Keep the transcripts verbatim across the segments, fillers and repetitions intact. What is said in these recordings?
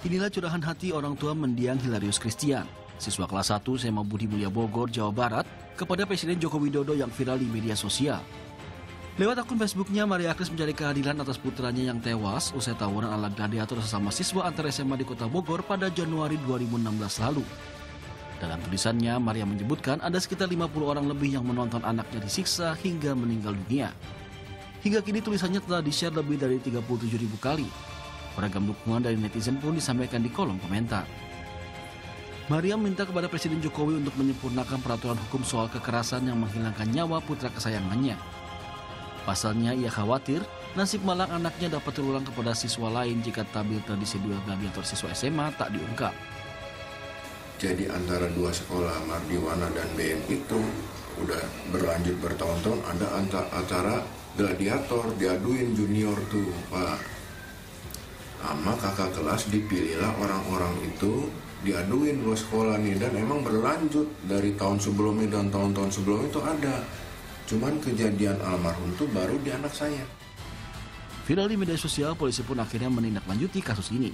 Inilah curahan hati orang tua mendiang Hilarius Christian, siswa kelas satu S M A Budi Mulia Bogor, Jawa Barat, kepada Presiden Joko Widodo yang viral di media sosial. Lewat akun Facebooknya, Maria Kris mencari keadilan atas putranya yang tewas usai tawuran ala gladiator sesama siswa antar S M A di Kota Bogor pada Januari dua ribu enam belas lalu. Dalam tulisannya, Maria menyebutkan ada sekitar lima puluh orang lebih yang menonton anaknya disiksa hingga meninggal dunia. Hingga kini tulisannya telah di-share lebih dari tiga puluh tujuh ribu kali. Beragam dukungan dari netizen pun disampaikan di kolom komentar. Maria minta kepada Presiden Jokowi untuk menyempurnakan peraturan hukum soal kekerasan yang menghilangkan nyawa putra kesayangannya. Pasalnya, ia khawatir nasib malang anaknya dapat terulang kepada siswa lain jika tabir tradisi duel gladiator siswa S M A tak diungkap. Jadi antara dua sekolah, Mardi Yuana dan B M, itu udah berlanjut bertahun-tahun ada acara gladiator diaduin junior tuh, Pak. Sama kakak kelas dipilihlah orang-orang itu diaduin dua sekolah nih, dan emang berlanjut dari tahun sebelumnya dan tahun-tahun sebelumnya itu ada. Cuman kejadian almarhum itu baru di anak saya. Viral di media sosial, polisi pun akhirnya menindaklanjuti kasus ini.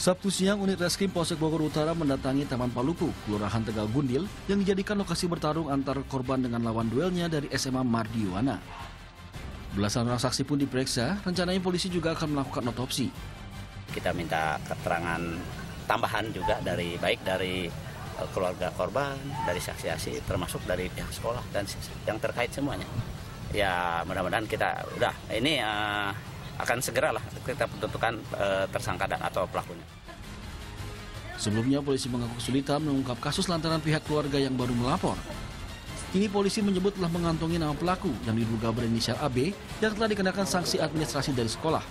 Sabtu siang, unit reskrim Polsek Bogor Utara mendatangi Taman Paluku, Kelurahan Tegal Gundil, yang dijadikan lokasi bertarung antar korban dengan lawan duelnya dari S M A Mardi Yuana. Belasan orang saksi pun diperiksa, rencananya polisi juga akan melakukan otopsi. Kita minta keterangan tambahan juga dari baik dari keluarga korban, dari saksi-saksi, termasuk dari pihak sekolah dan yang terkait semuanya. Ya mudah-mudahan kita udah ini uh, akan segeralah kita tentukan uh, tersangka dan atau pelakunya. Sebelumnya polisi mengaku kesulitan mengungkap kasus lantaran pihak keluarga yang baru melapor. Kini polisi menyebut telah mengantongi nama pelaku yang diduga berinisial A B yang telah dikenakan sanksi administrasi dari sekolah.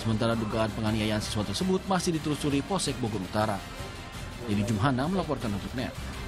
Sementara dugaan penganiayaan siswa tersebut masih ditelusuri Polsek Bogor Utara. Yudi Jumhana melaporkan untuk N E T.